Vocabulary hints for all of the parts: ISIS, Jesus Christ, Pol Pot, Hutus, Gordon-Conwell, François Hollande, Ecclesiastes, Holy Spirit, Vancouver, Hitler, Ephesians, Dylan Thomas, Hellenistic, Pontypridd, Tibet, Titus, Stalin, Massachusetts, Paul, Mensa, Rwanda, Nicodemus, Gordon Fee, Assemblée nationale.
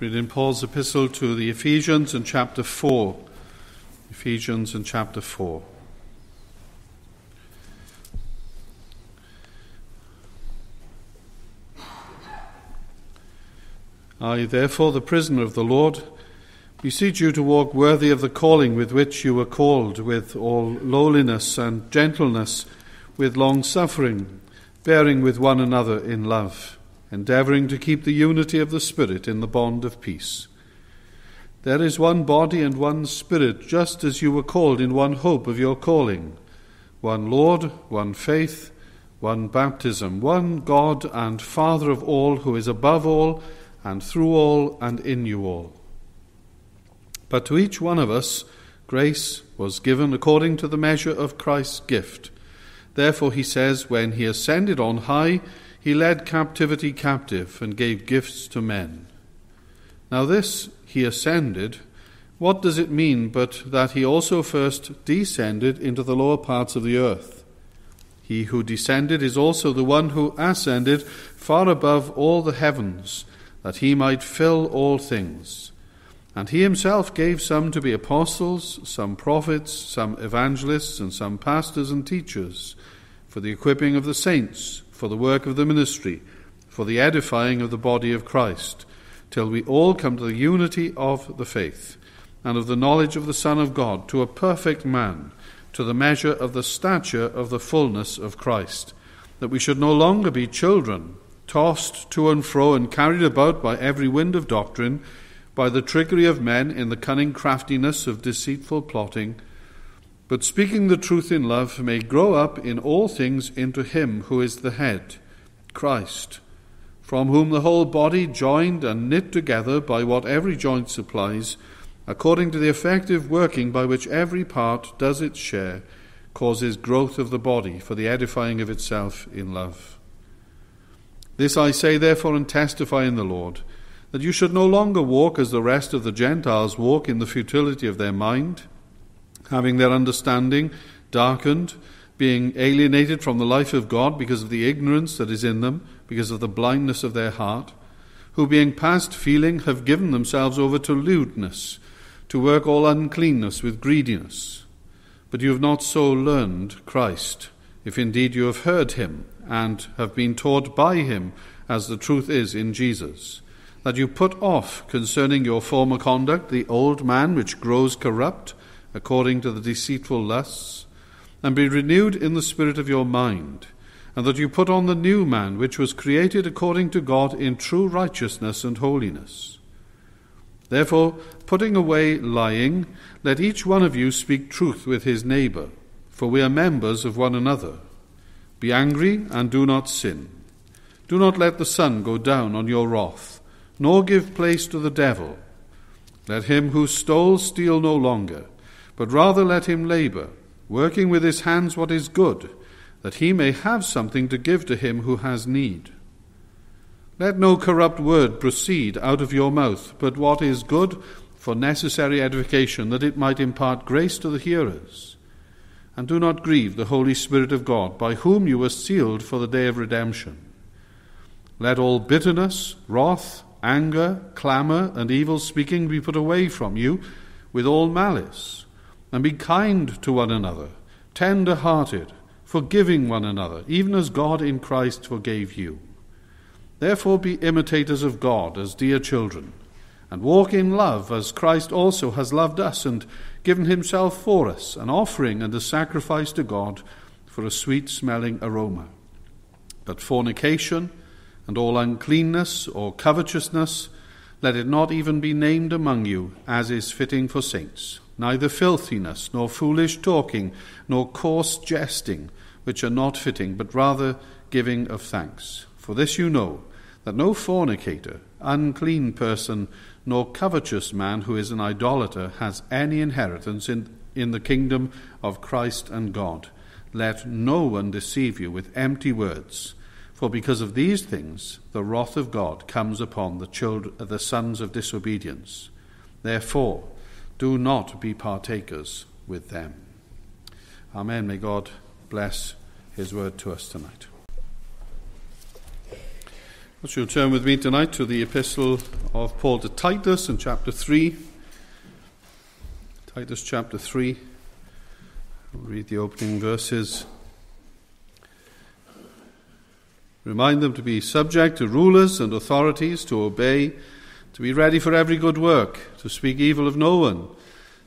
Read in Paul's epistle to the Ephesians in chapter 4. Ephesians in chapter 4. I, therefore, the prisoner of the Lord, beseech you to walk worthy of the calling with which you were called, with all lowliness and gentleness, with long-suffering, bearing with one another in love, endeavouring to keep the unity of the Spirit in the bond of peace. There is one body and one Spirit, just as you were called in one hope of your calling, one Lord, one faith, one baptism, one God and Father of all, who is above all, and through all, and in you all. But to each one of us grace was given according to the measure of Christ's gift. Therefore, he says, when he ascended on high, he led captivity captive and gave gifts to men. Now this, he ascended, what does it mean but that he also first descended into the lower parts of the earth? He who descended is also the one who ascended far above all the heavens, that he might fill all things. And he himself gave some to be apostles, some prophets, some evangelists, and some pastors and teachers, for the equipping of the saints, for the work of the ministry, for the edifying of the body of Christ, till we all come to the unity of the faith, and of the knowledge of the Son of God, to a perfect man, to the measure of the stature of the fullness of Christ, that we should no longer be children, tossed to and fro and carried about by every wind of doctrine, by the trickery of men in the cunning craftiness of deceitful plotting, but speaking the truth in love may grow up in all things into him who is the head, Christ, from whom the whole body, joined and knit together by what every joint supplies, according to the effective working by which every part does its share, causes growth of the body for the edifying of itself in love. This I say, therefore, and testify in the Lord, that you should no longer walk as the rest of the Gentiles walk, in the futility of their mind, having their understanding darkened, being alienated from the life of God because of the ignorance that is in them, because of the blindness of their heart, who, being past feeling, have given themselves over to lewdness, to work all uncleanness with greediness. But you have not so learned Christ, if indeed you have heard him, and have been taught by him, as the truth is in Jesus, that you put off concerning your former conduct the old man which grows corrupt according to the deceitful lusts, and be renewed in the spirit of your mind, and that you put on the new man which was created according to God in true righteousness and holiness. Therefore, putting away lying, let each one of you speak truth with his neighbour, for we are members of one another. Be angry and do not sin. Do not let the sun go down on your wrath, nor give place to the devil. Let him who stole steal no longer, but rather let him labour, working with his hands what is good, that he may have something to give to him who has need. Let no corrupt word proceed out of your mouth, but what is good for necessary edification, that it might impart grace to the hearers. And do not grieve the Holy Spirit of God, by whom you were sealed for the day of redemption. Let all bitterness, wrath, anger, clamour, and evil speaking be put away from you, with all malice. And be kind to one another, tender-hearted, forgiving one another, even as God in Christ forgave you. Therefore be imitators of God as dear children, and walk in love as Christ also has loved us and given himself for us, an offering and a sacrifice to God for a sweet-smelling aroma. But fornication and all uncleanness or covetousness, let it not even be named among you, as is fitting for saints, neither filthiness, nor foolish talking, nor coarse jesting, which are not fitting, but rather giving of thanks. For this you know, that no fornicator, unclean person, nor covetous man who is an idolater has any inheritance in the kingdom of Christ and God. Let no one deceive you with empty words, for because of these things the wrath of God comes upon the sons of disobedience. Therefore, do not be partakers with them. Amen. May God bless his word to us tonight. Well, you'll turn with me tonight to the epistle of Paul to Titus in chapter 3. Titus chapter 3. I'll read the opening verses. Remind them to be subject to rulers and authorities, to obey, to be ready for every good work, to speak evil of no one,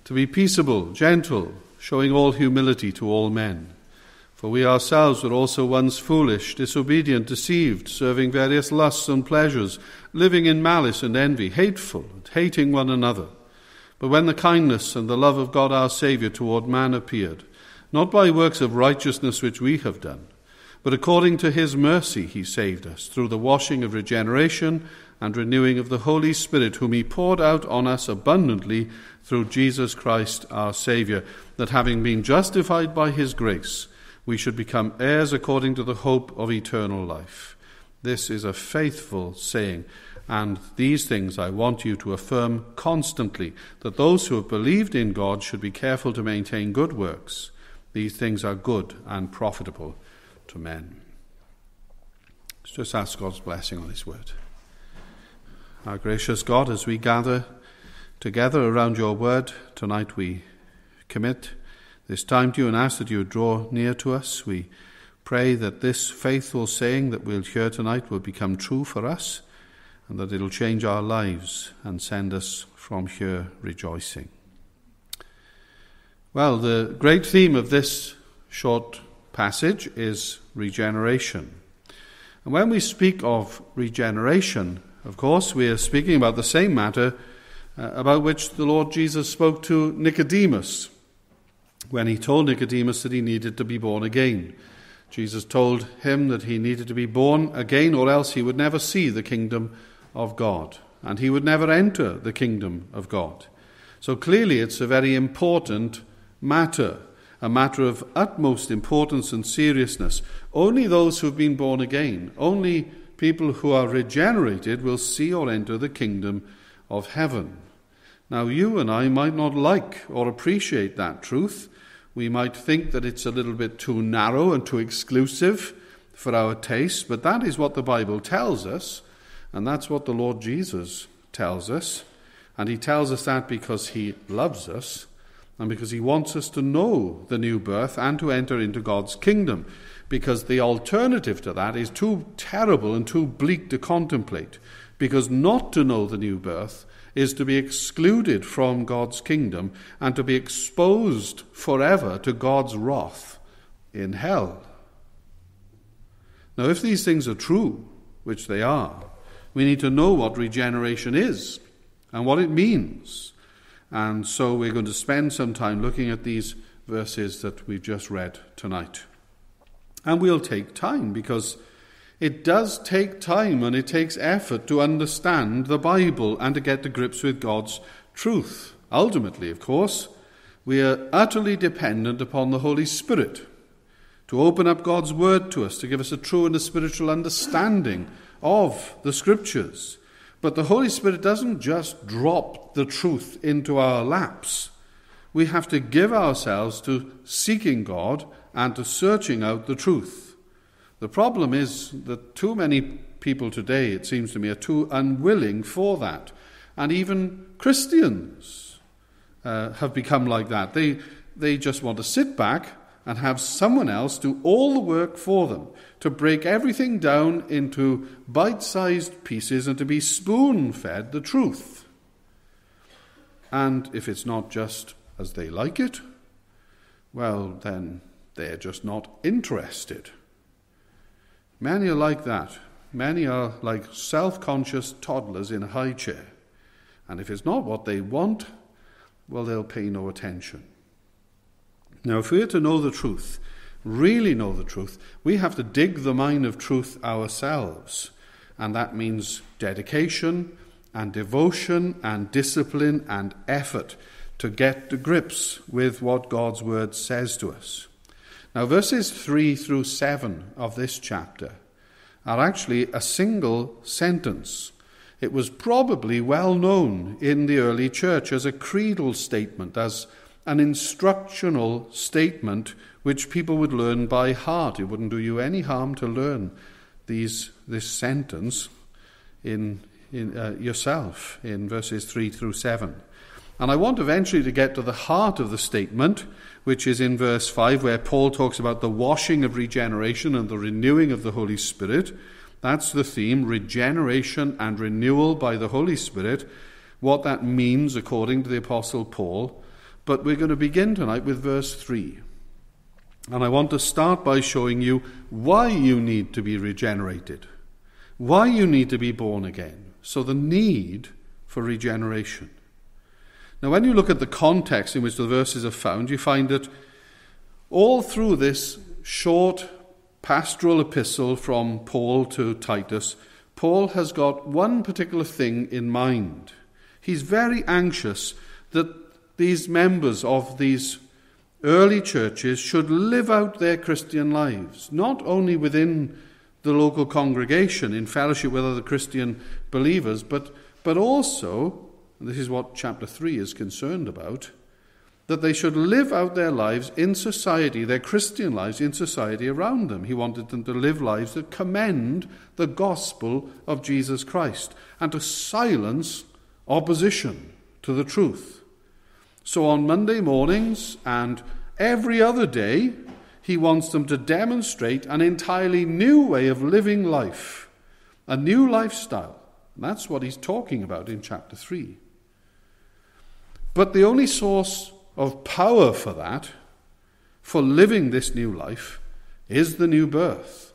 to be peaceable, gentle, showing all humility to all men. For we ourselves were also once foolish, disobedient, deceived, serving various lusts and pleasures, living in malice and envy, hateful and hating one another. But when the kindness and the love of God our Saviour toward man appeared, not by works of righteousness which we have done, but according to his mercy he saved us, through the washing of regeneration and renewing of the Holy Spirit, whom he poured out on us abundantly through Jesus Christ our Saviour, that having been justified by his grace, we should become heirs according to the hope of eternal life. This is a faithful saying, and these things I want you to affirm constantly, that those who have believed in God should be careful to maintain good works. These things are good and profitable to men. Let's just ask God's blessing on his word. Our gracious God, as we gather together around your word tonight, we commit this time to you and ask that you would draw near to us. We pray that this faithful saying that we'll hear tonight will become true for us, and that it'll change our lives and send us from here rejoicing. Well, the great theme of this short passage is regeneration. And when we speak of regeneration, of course, we are speaking about the same matter about which the Lord Jesus spoke to Nicodemus when he told Nicodemus that he needed to be born again. Jesus told him that he needed to be born again, or else he would never see the kingdom of God, and he would never enter the kingdom of God. So clearly it's a very important matter, a matter of utmost importance and seriousness. Only those who have been born again, only people who are regenerated will see or enter the kingdom of heaven. Now, you and I might not like or appreciate that truth. We might think that it's a little bit too narrow and too exclusive for our taste, but that is what the Bible tells us, and that's what the Lord Jesus tells us. And he tells us that because he loves us and because he wants us to know the new birth and to enter into God's kingdom, because the alternative to that is too terrible and too bleak to contemplate, because not to know the new birth is to be excluded from God's kingdom and to be exposed forever to God's wrath in hell. Now, if these things are true, which they are, we need to know what regeneration is and what it means. And so we're going to spend some time looking at these verses that we've just read tonight. And we'll take time, because it does take time and it takes effort to understand the Bible and to get to grips with God's truth. Ultimately, of course, we are utterly dependent upon the Holy Spirit to open up God's word to us, to give us a true and a spiritual understanding of the Scriptures. But the Holy Spirit doesn't just drop the truth into our laps. We have to give ourselves to seeking God and to searching out the truth. The problem is that too many people today, it seems to me, are too unwilling for that. And even Christians have become like that. They just want to sit back and have someone else do all the work for them, to break everything down into bite-sized pieces and to be spoon-fed the truth. And if it's not just as they like it, well, then they're just not interested. Many are like that. Many are like self-conscious toddlers in a high chair. And if it's not what they want, well, they'll pay no attention. Now, if we're to know the truth, really know the truth, we have to dig the mine of truth ourselves. And that means dedication and devotion and discipline and effort to get to grips with what God's word says to us. Now, verses 3 through 7 of this chapter are actually a single sentence. It was probably well known in the early church as a creedal statement, as an instructional statement which people would learn by heart. It wouldn't do you any harm to learn this sentence in yourself in verses 3 through 7. And I want eventually to get to the heart of the statement, which is in verse 5, where Paul talks about the washing of regeneration and the renewing of the Holy Spirit. That's the theme, regeneration and renewal by the Holy Spirit, what that means according to the Apostle Paul. But we're going to begin tonight with verse 3. And I want to start by showing you why you need to be regenerated, why you need to be born again. So the need for regeneration. Now, when you look at the context in which the verses are found, you find that all through this short pastoral epistle from Paul to Titus, Paul has got one particular thing in mind. He's very anxious that these members of these early churches should live out their Christian lives, not only within the local congregation in fellowship with other Christian believers, but also, and this is what chapter 3 is concerned about, that they should live out their lives in society, their Christian lives in society around them. He wanted them to live lives that commend the gospel of Jesus Christ and to silence opposition to the truth. So on Monday mornings and every other day, he wants them to demonstrate an entirely new way of living life, a new lifestyle. And that's what he's talking about in chapter 3. But the only source of power for that, for living this new life, is the new birth.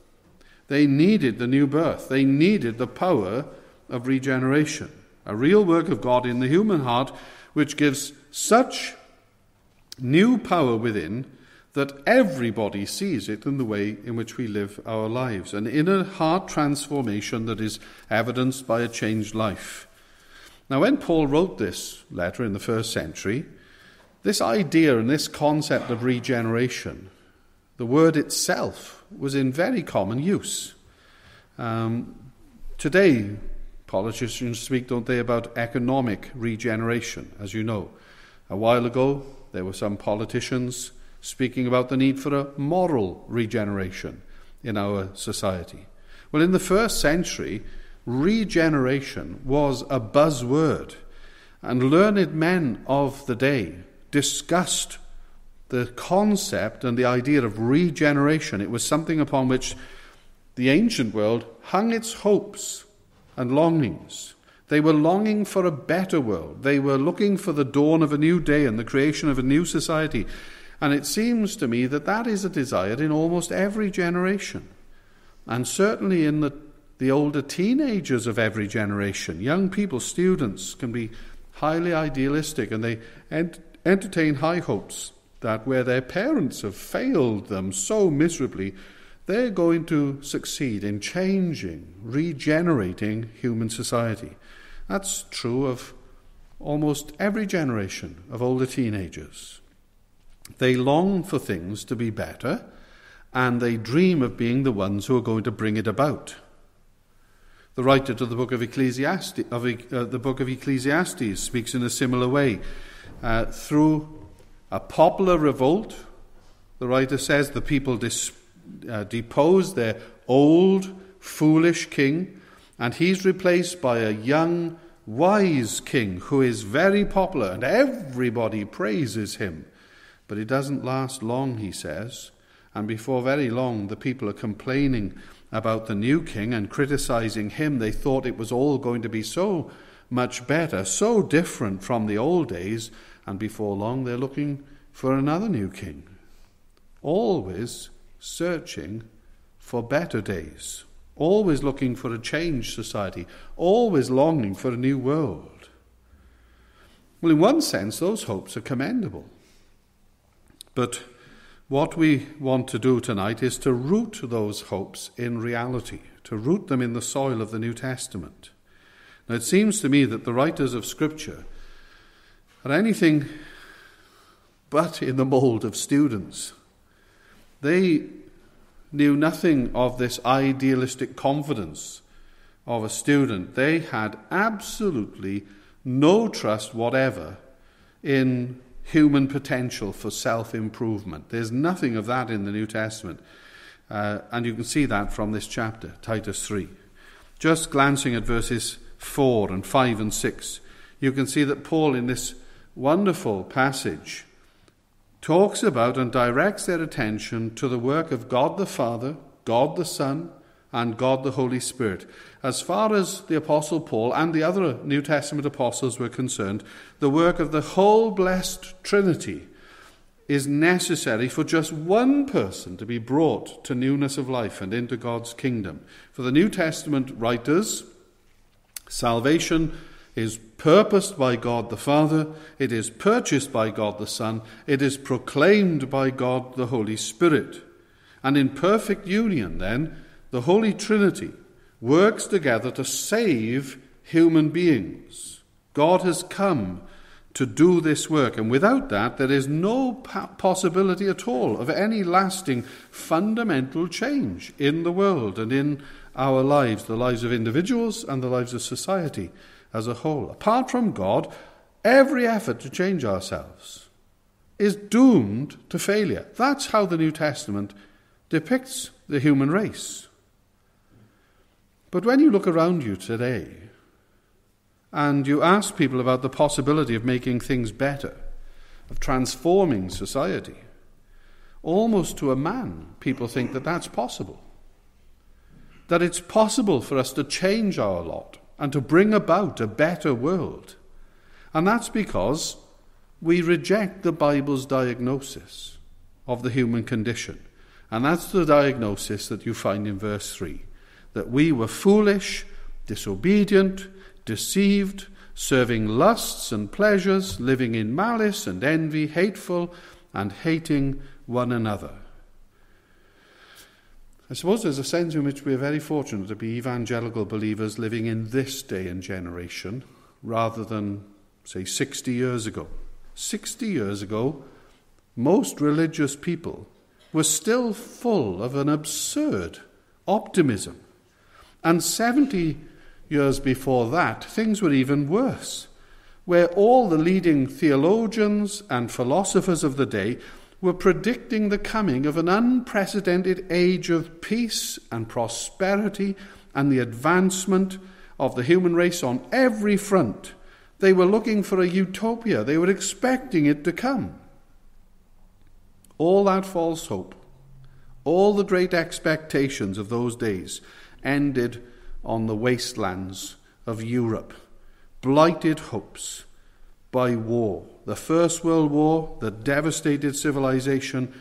They needed the new birth. They needed the power of regeneration, a real work of God in the human heart, which gives such new power within that everybody sees it in the way in which we live our lives, an inner heart transformation that is evidenced by a changed life. Now, when Paul wrote this letter in the first century, this idea and this concept of regeneration, the word itself, was in very common use. Today, politicians speak, don't they, about economic regeneration, as you know. A while ago, there were some politicians speaking about the need for a moral regeneration in our society. Well, in the first century, regeneration was a buzzword, and learned men of the day discussed the concept and the idea of regeneration. It was something upon which the ancient world hung its hopes and longings. They were longing for a better world. They were looking for the dawn of a new day and the creation of a new society. And it seems to me that that is a desire in almost every generation, and certainly in the older teenagers of every generation. Young people, students, can be highly idealistic, and they entertain high hopes that where their parents have failed them so miserably, they're going to succeed in changing, regenerating human society. That's true of almost every generation of older teenagers. They long for things to be better, and they dream of being the ones who are going to bring it about. The writer to the book of Ecclesiastes, speaks in a similar way. Through a popular revolt, the writer says, the people deposed their old, foolish king, and he's replaced by a young, wise king who is very popular, and everybody praises him. But it doesn't last long, he says, and before very long the people are complaining about the new king and criticizing him. They thought it was all going to be so much better, so different from the old days, and before long they're looking for another new king, always searching for better days, always looking for a changed society, always longing for a new world. Well, in one sense, those hopes are commendable. But what we want to do tonight is to root those hopes in reality, to root them in the soil of the New Testament. Now, it seems to me that the writers of Scripture are anything but in the mould of students. They knew nothing of this idealistic confidence of a student. They had absolutely no trust whatever in human potential for self-improvement. There's nothing of that in the New Testament. And you can see that from this chapter, Titus 3. Just glancing at verses 4 and 5 and 6, you can see that Paul in this wonderful passage talks about and directs their attention to the work of God the Father, God the Son, and God the Holy Spirit. As far as the Apostle Paul and the other New Testament apostles were concerned, the work of the whole blessed Trinity is necessary for just one person to be brought to newness of life and into God's kingdom. For the New Testament writers, salvation is purposed by God the Father, it is purchased by God the Son, it is proclaimed by God the Holy Spirit. And in perfect union, then, the Holy Trinity works together to save human beings. God has come to do this work, and without that, there is no possibility at all of any lasting fundamental change in the world and in our lives, the lives of individuals and the lives of society as a whole. Apart from God, every effort to change ourselves is doomed to failure. That's how the New Testament depicts the human race. But when you look around you today, and you ask people about the possibility of making things better, of transforming society, almost to a man, people think that that's possible. That it's possible for us to change our lot and to bring about a better world. And that's because we reject the Bible's diagnosis of the human condition. And that's the diagnosis that you find in verse 3, that we were foolish, disobedient, deceived, serving lusts and pleasures, living in malice and envy, hateful, and hating one another. I suppose there's a sense in which we are very fortunate to be evangelical believers living in this day and generation, rather than, say, 60 years ago. 60 years ago, most religious people were still full of an absurd optimism. And 70 years before that, things were even worse, where all the leading theologians and philosophers of the day were predicting the coming of an unprecedented age of peace and prosperity and the advancement of the human race on every front. They were looking for a utopia. They were expecting it to come. All that false hope, all the great expectations of those days ended on the wastelands of Europe, blighted hopes by war. The First World War that devastated civilization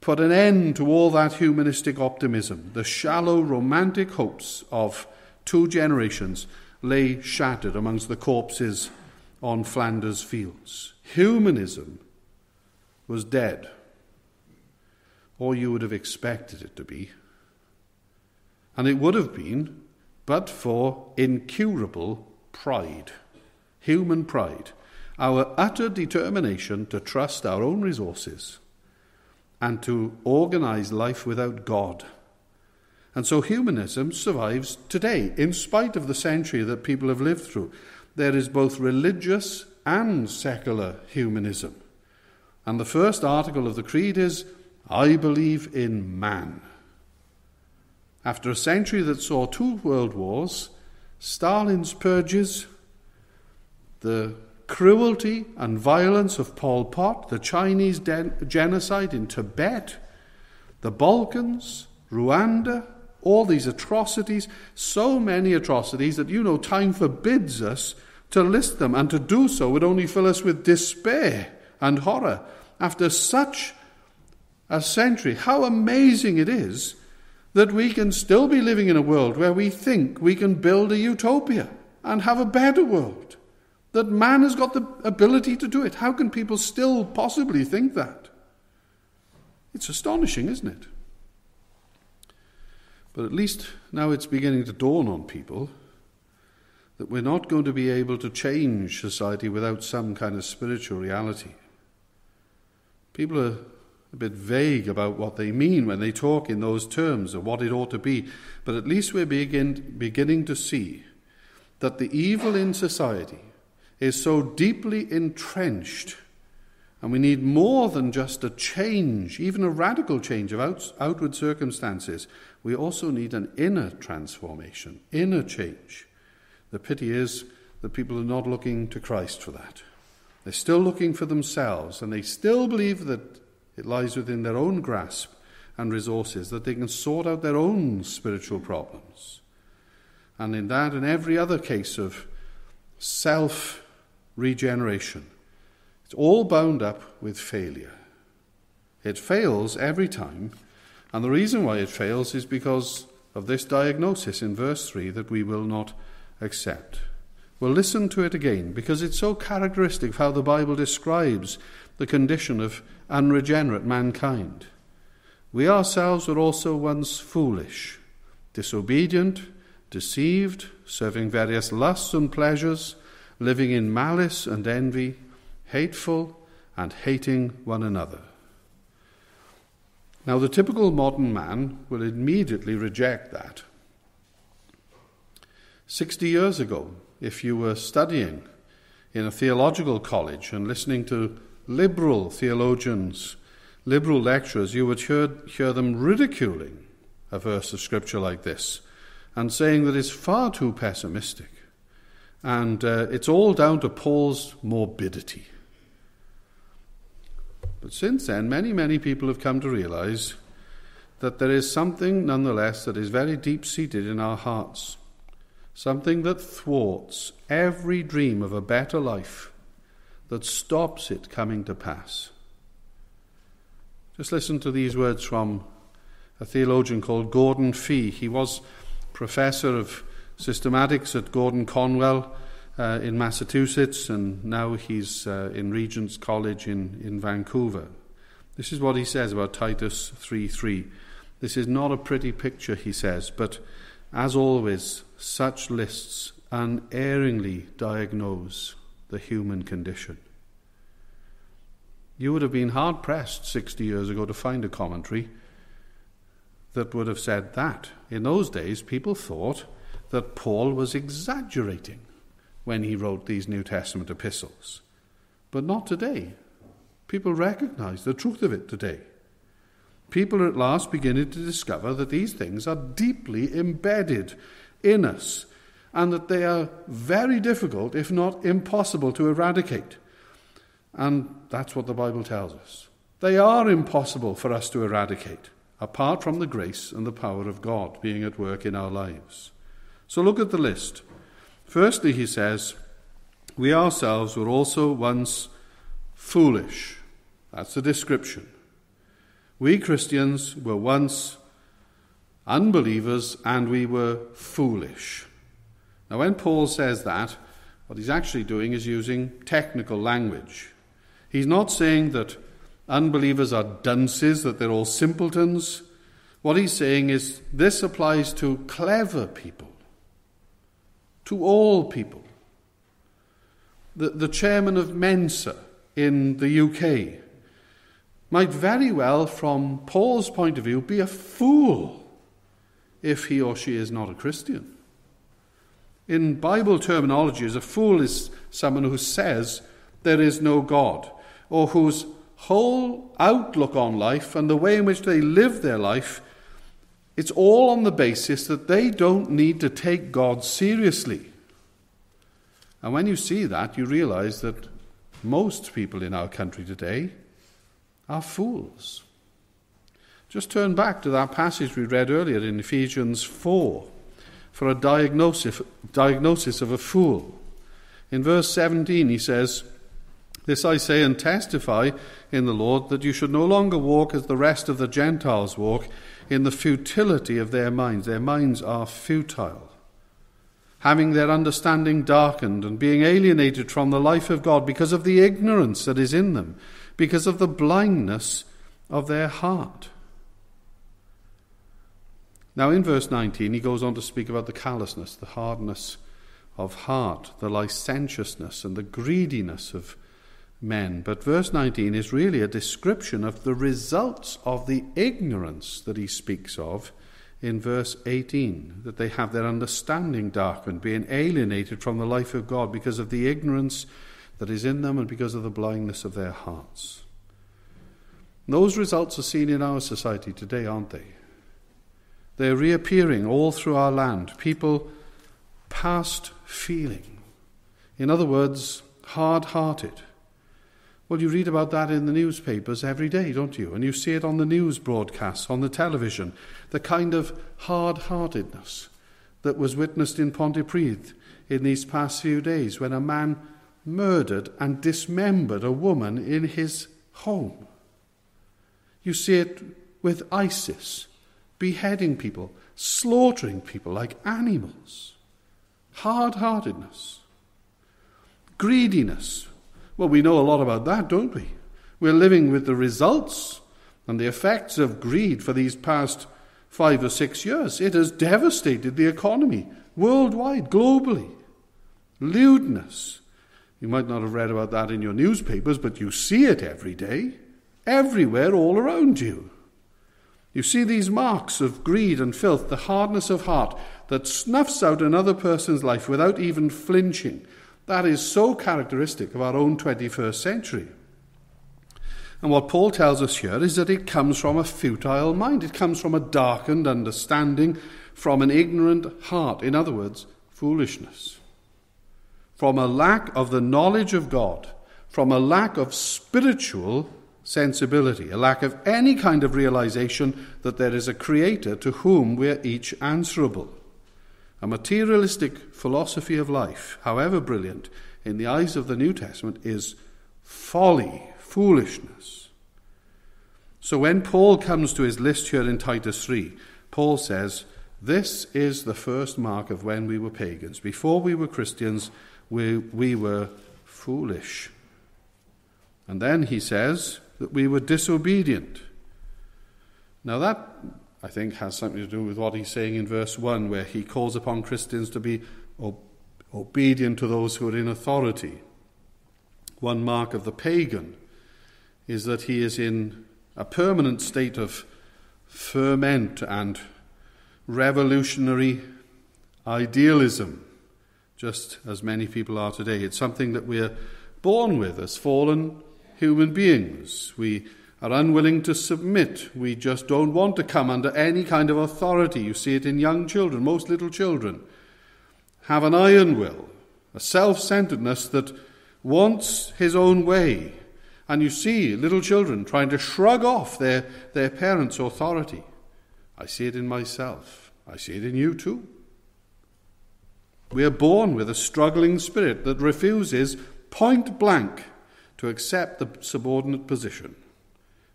put an end to all that humanistic optimism. The shallow romantic hopes of two generations lay shattered amongst the corpses on Flanders fields. Humanism was dead, or you would have expected it to be. And it would have been but for incurable pride, human pride, our utter determination to trust our own resources and to organize life without God. And so humanism survives today, in spite of the century that people have lived through. There is both religious and secular humanism. And the first article of the creed is, "I believe in man." After a century that saw two world wars, Stalin's purges, the cruelty and violence of Pol Pot, the Chinese genocide in Tibet, the Balkans, Rwanda, all these atrocities, so many atrocities that, you know, time forbids us to list them, and to do so would only fill us with despair and horror. After such a century, how amazing it is that we can still be living in a world where we think we can build a utopia and have a better world, that man has got the ability to do it. How can people still possibly think that? It's astonishing, isn't it? But at least now it's beginning to dawn on people that we're not going to be able to change society without some kind of spiritual reality. People are a bit vague about what they mean when they talk in those terms of what it ought to be, but at least we're beginning to see that the evil in society is so deeply entrenched And we need more than just a change, even a radical change of outward circumstances. We also need an inner transformation, inner change. The pity is that people are not looking to Christ for that. They're still looking for themselves, and they still believe that it lies within their own grasp and resources, that they can sort out their own spiritual problems. And in that and every other case of self-regeneration, it's all bound up with failure. It fails every time, and the reason why it fails is because of this diagnosis in verse 3 that we will not accept. Well, listen to it again, because it's so characteristic of how the Bible describes the condition of unregenerate mankind. We ourselves were also once foolish, disobedient, deceived, serving various lusts and pleasures, living in malice and envy, hateful and hating one another. Now, the typical modern man will immediately reject that. 60 years ago, if you were studying in a theological college and listening to liberal theologians, liberal lecturers, you would hear them ridiculing a verse of Scripture like this and saying that it's far too pessimistic and it's all down to Paul's morbidity. But since then, many, many people have come to realize that there is something, nonetheless, that is very deep-seated in our hearts, something that thwarts every dream of a better life, that stops it coming to pass. Just listen to these words from a theologian called Gordon Fee. He was professor of systematics at Gordon-Conwell in Massachusetts, and now he's in Regent's College in Vancouver. This is what he says about Titus 3:3. This is not a pretty picture, he says, but as always, such lists unerringly diagnose the human condition. You would have been hard-pressed 60 years ago to find a commentary that would have said that. In those days, people thought that Paul was exaggerating when he wrote these New Testament epistles. But not today. People recognize the truth of it today. People are at last beginning to discover that these things are deeply embedded in us and that they are very difficult, if not impossible, to eradicate. And that's what the Bible tells us. They are impossible for us to eradicate, apart from the grace and the power of God being at work in our lives. So look at the list. Firstly, he says, we ourselves were also once foolish. That's the description. We Christians were once unbelievers and we were foolish. Now, when Paul says that, what he's actually doing is using technical language. He's not saying that unbelievers are dunces, that they're all simpletons. What he's saying is this applies to clever people, to all people. The chairman of Mensa in the UK might very well, from Paul's point of view, be a fool if he or she is not a Christian. In Bible terminology, a fool is someone who says there is no God, or whose whole outlook on life and the way in which they live their life, it's all on the basis that they don't need to take God seriously. And when you see that, you realize that most people in our country today are fools. Just turn back to that passage we read earlier in Ephesians 4 for a diagnosis of a fool. In verse 17 he says, "This I say and testify in the Lord, that you should no longer walk as the rest of the Gentiles walk, in the futility of their minds." Their minds are futile, having their understanding darkened and being alienated from the life of God because of the ignorance that is in them, because of the blindness of their heart. Now in verse 19 he goes on to speak about the callousness, the hardness of heart, the licentiousness and the greediness of men. But verse 19 is really a description of the results of the ignorance that he speaks of in verse 18, that they have their understanding darkened, being alienated from the life of God because of the ignorance that is in them and because of the blindness of their hearts. And those results are seen in our society today, aren't they? They're reappearing all through our land. People past feeling. In other words, hard-hearted. Well, you read about that in the newspapers every day, don't you? And you see it on the news broadcasts, on the television. The kind of hard-heartedness that was witnessed in Pontypridd in these past few days when a man murdered and dismembered a woman in his home. You see it with ISIS, beheading people, slaughtering people like animals. Hard-heartedness. Greediness. Well, we know a lot about that, don't we? We're living with the results and the effects of greed for these past 5 or 6 years. It has devastated the economy, worldwide, globally. Lewdness. You might not have read about that in your newspapers, but you see it every day, everywhere, all around you. You see these marks of greed and filth, the hardness of heart that snuffs out another person's life without even flinching. That is so characteristic of our own 21st century. And what Paul tells us here is that it comes from a futile mind. It comes from a darkened understanding, from an ignorant heart. In other words, foolishness. From a lack of the knowledge of God, from a lack of spiritual sensibility, a lack of any kind of realization that there is a creator to whom we are each answerable. A materialistic philosophy of life, however brilliant, in the eyes of the New Testament is folly, foolishness. So when Paul comes to his list here in Titus 3, Paul says, this is the first mark of when we were pagans. Before we were Christians, we were foolish. And then he says that we were disobedient. Now that, I think, has something to do with what he's saying in verse 1, where he calls upon Christians to be obedient to those who are in authority. One mark of the pagan is that he is in a permanent state of ferment and revolutionary idealism, just as many people are today. It's something that we're born with as fallen human beings. We are unwilling to submit. We just don't want to come under any kind of authority. You see it in young children, most little children. Have an iron will, a self-centeredness that wants his own way. And you see little children trying to shrug off their parents' authority. I see it in myself. I see it in you too. We are born with a struggling spirit that refuses point blank to accept the subordinate position.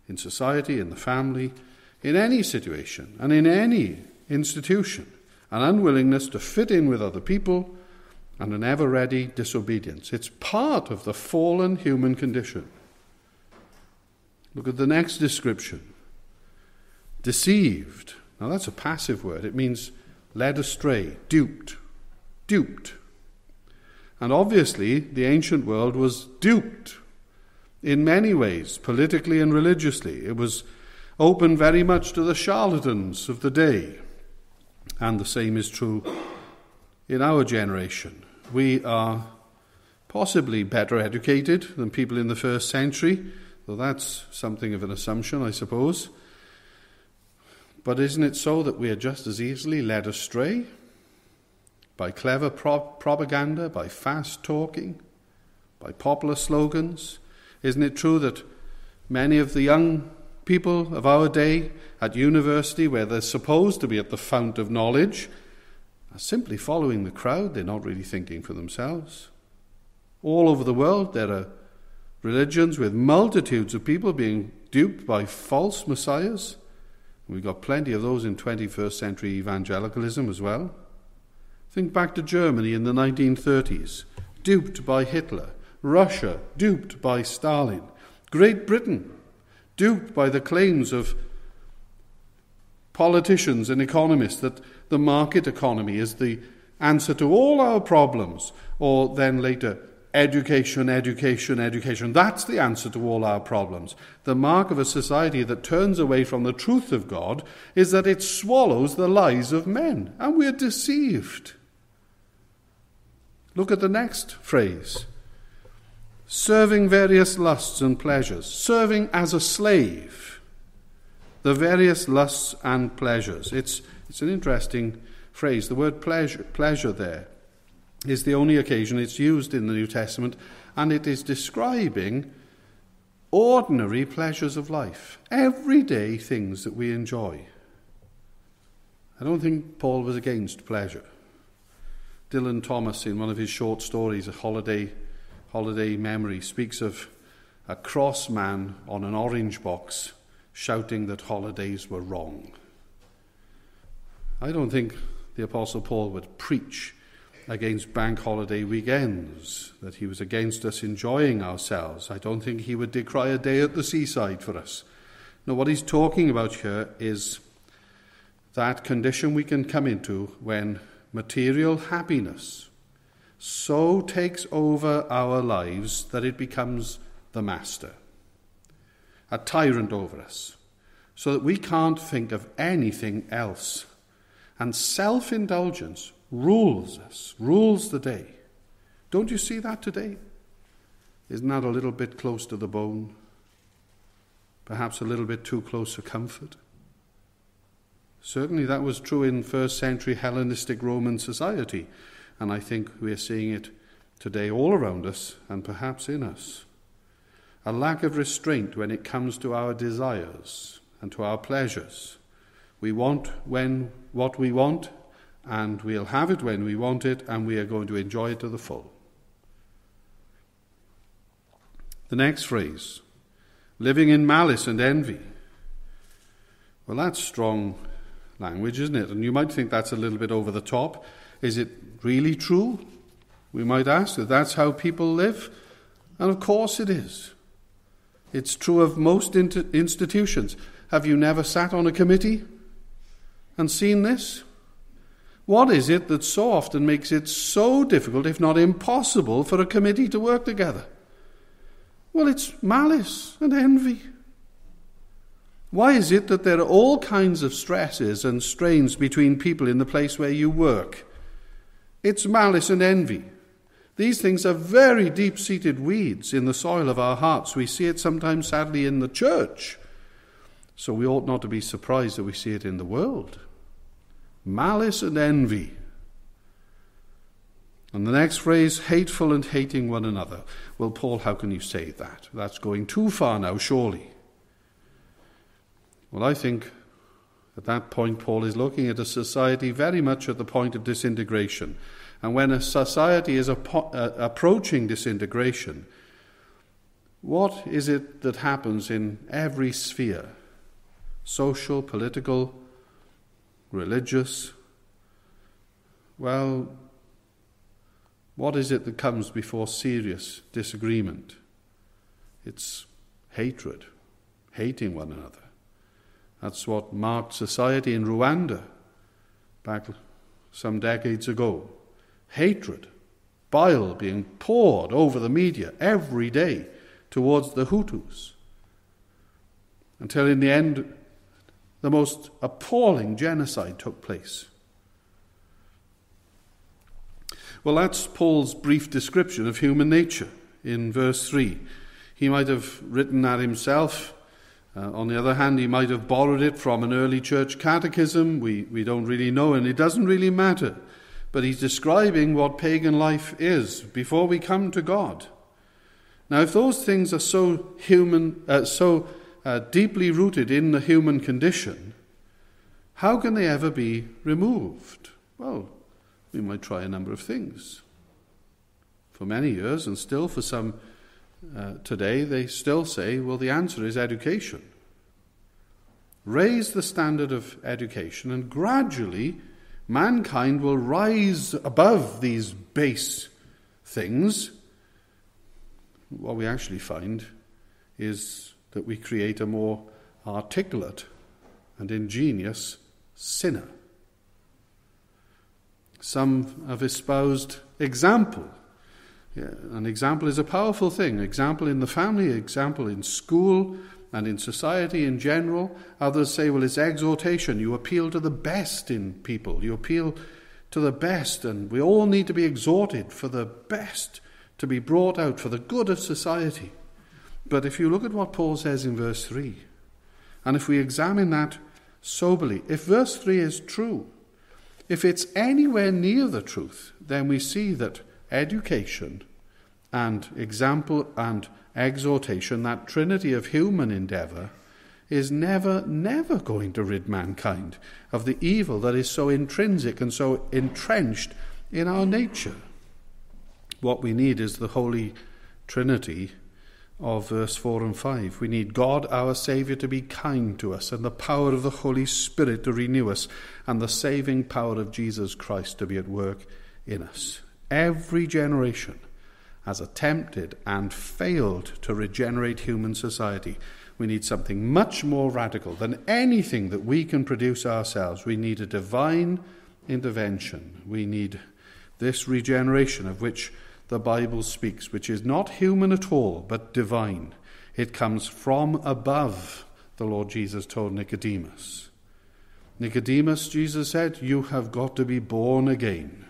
In society, in the family, in any situation, and in any institution, an unwillingness to fit in with other people, and an ever-ready disobedience. It's part of the fallen human condition. Look at the next description. Deceived. Now that's a passive word. It means led astray, duped. And obviously, the ancient world was duped in many ways, politically and religiously. It was open very much to the charlatans of the day. And the same is true in our generation. We are possibly better educated than people in the first century, though that's something of an assumption, I suppose. But isn't it so that we are just as easily led astray by clever propaganda, by fast talking, by popular slogans? Isn't it true that many of the young people of our day at university, where they're supposed to be at the fount of knowledge, are simply following the crowd? They're not really thinking for themselves. All over the world there are religions with multitudes of people being duped by false messiahs. We've got plenty of those in 21st century evangelicalism as well. Think back to Germany in the 1930s, duped by Hitler. Russia, duped by Stalin. Great Britain, duped by the claims of politicians and economists that the market economy is the answer to all our problems. Or then later, education. That's the answer to all our problems. The mark of a society that turns away from the truth of God is that it swallows the lies of men, and we're deceived. Look at the next phrase. serving various lusts and pleasures, serving as a slave the various lusts and pleasures. It's an interesting phrase. The word pleasure there is the only occasion it's used in the New Testament, and it is describing ordinary pleasures of life, everyday things that we enjoy. I don't think Paul was against pleasure. Dylan Thomas, in one of his short stories, A Holiday Memory, speaks of a cross man on an orange box shouting that holidays were wrong. I don't think the Apostle Paul would preach against bank holiday weekends, that he was against us enjoying ourselves. I don't think he would decry a day at the seaside for us. No, what he's talking about here is that condition we can come into when material happiness so takes over our lives that it becomes the master, a tyrant over us, so that we can't think of anything else. And self-indulgence rules us, rules the day. Don't you see that today? Isn't that a little bit close to the bone? Perhaps a little bit too close for comfort? Certainly that was true in first century Hellenistic Roman society, and I think we're seeing it today all around us and perhaps in us. A lack of restraint when it comes to our desires and to our pleasures. We want what we want, and we'll have it when we want it, and we are going to enjoy it to the full. The next phrase, living in malice and envy. Well, that's strong language, isn't it? And you might think that's a little bit over the top. Is it really true? We might ask that that's how people live. And of course it is. It's true of most institutions. Have you never sat on a committee and seen this? What is it that so often makes it so difficult, if not impossible, for a committee to work together? Well, it's malice and envy. Why is it that there are all kinds of stresses and strains between people in the place where you work? It's malice and envy. These things are very deep-seated weeds in the soil of our hearts. We see it sometimes, sadly, in the church. So we ought not to be surprised that we see it in the world. Malice and envy. And the next phrase, hateful and hating one another. Well, Paul, how can you say that? That's going too far now, surely. Well, I think at that point Paul is looking at a society very much at the point of disintegration. And when a society is approaching disintegration, what is it that happens in every sphere? Social, political, religious. Well, what is it that comes before serious disagreement? It's hatred, hating one another. That's what marked society in Rwanda back some decades ago. Hatred, bile being poured over the media every day towards the Hutus, until in the end the most appalling genocide took place. Well, that's Paul's brief description of human nature in verse 3. He might have written that himself. On the other hand, he might have borrowed it from an early church catechism. We don't really know, and it doesn't really matter. But he's describing what pagan life is before we come to God. Now, if those things are so human, deeply rooted in the human condition, how can they ever be removed? Well, we might try a number of things. For many years, and still for some today, they still say, well, the answer is education. Raise the standard of education, and gradually mankind will rise above these base things. What we actually find is that we create a more articulate and ingenious sinner. Some have espoused example. Yeah, an example is a powerful thing. Example in the family, example in school, and in society in general. Others say, well, it's exhortation. You appeal to the best in people. You appeal to the best, and we all need to be exhorted for the best to be brought out for the good of society. But if you look at what Paul says in verse 3, and if we examine that soberly, if verse 3 is true, if it's anywhere near the truth, then we see that education and example and exhortation, that trinity of human endeavour, is never, never going to rid mankind of the evil that is so intrinsic and so entrenched in our nature. What we need is the Holy Trinity of verse 4 and 5. We need God, our Saviour, to be kind to us, and the power of the Holy Spirit to renew us, and the saving power of Jesus Christ to be at work in us. Every generation has attempted and failed to regenerate human society. We need something much more radical than anything that we can produce ourselves. We need a divine intervention. We need this regeneration of which the Bible speaks, which is not human at all, but divine. It comes from above, the Lord Jesus told Nicodemus. Nicodemus, Jesus said, you have got to be born again.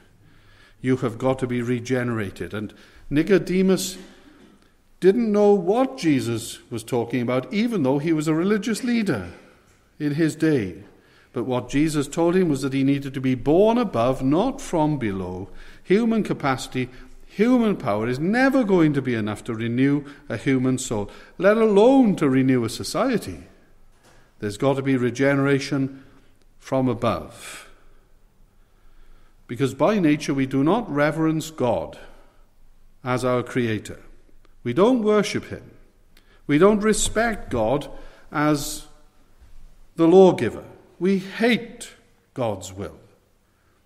You have got to be regenerated. And Nicodemus didn't know what Jesus was talking about, even though he was a religious leader in his day. But what Jesus told him was that he needed to be born above, not from below. Human capacity, human power is never going to be enough to renew a human soul, let alone to renew a society. There's got to be regeneration from above. Because by nature we do not reverence God as our Creator. We don't worship Him. We don't respect God as the lawgiver. We hate God's will.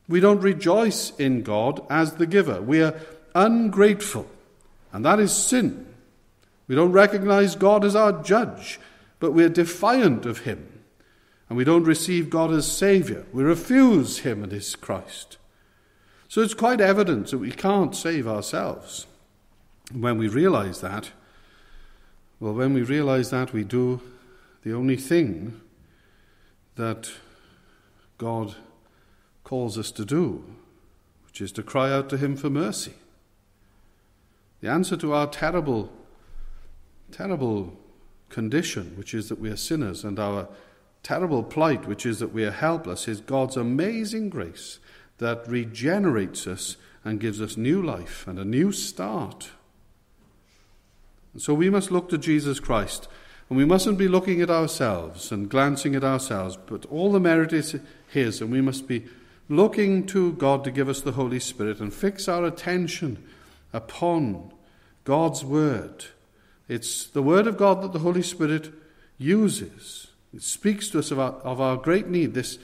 We don't rejoice in God as the giver. We are ungrateful, and that is sin. We don't recognize God as our judge, but we're defiant of Him, and we don't receive God as Savior. We refuse Him and His Christ. So it's quite evident that we can't save ourselves. When we realize that, we do the only thing that God calls us to do, which is to cry out to Him for mercy. The answer to our terrible, terrible condition, which is that we are sinners, and our terrible plight, which is that we are helpless, is God's amazing grace that regenerates us and gives us new life and a new start. And so we must look to Jesus Christ, and we mustn't be looking at ourselves and glancing at ourselves, but all the merit is His, and we must be looking to God to give us the Holy Spirit and fix our attention upon God's Word. It's the Word of God that the Holy Spirit uses. It speaks to us of our great need, this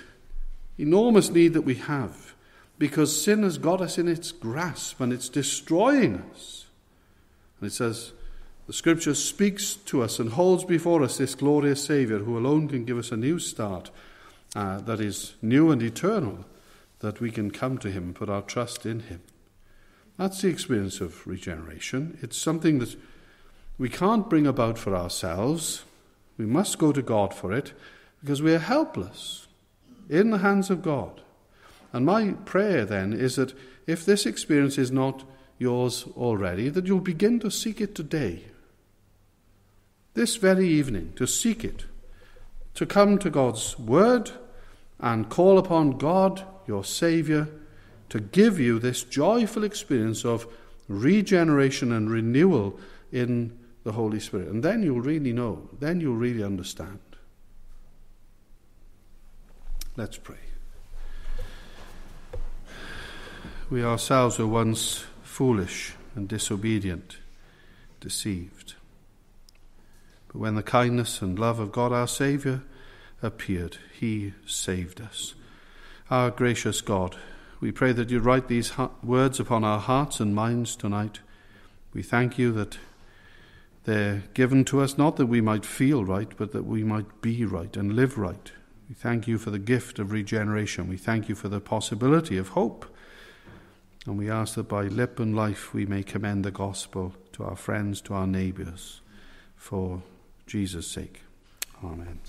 enormous need that we have, because sin has got us in its grasp and it's destroying us. And it says, the Scripture speaks to us and holds before us this glorious Saviour who alone can give us a new start that is new and eternal, that we can come to Him and put our trust in Him. That's the experience of regeneration. It's something that we can't bring about for ourselves. We must go to God for it because we are helpless in the hands of God. And my prayer then is that if this experience is not yours already, that you'll begin to seek it today. This very evening, to seek it, to come to God's Word and call upon God, your Saviour, to give you this joyful experience of regeneration and renewal in the Holy Spirit. And then you'll really know, then you'll really understand. Let's pray. We ourselves were once foolish and disobedient, deceived. But when the kindness and love of God our Saviour appeared, He saved us. Our gracious God, we pray that You write these words upon our hearts and minds tonight. We thank You that they're given to us, not that we might feel right, but that we might be right and live right. We thank You for the gift of regeneration. We thank You for the possibility of hope. And we ask that by lip and life we may commend the gospel to our friends, to our neighbours, for Jesus' sake. Amen.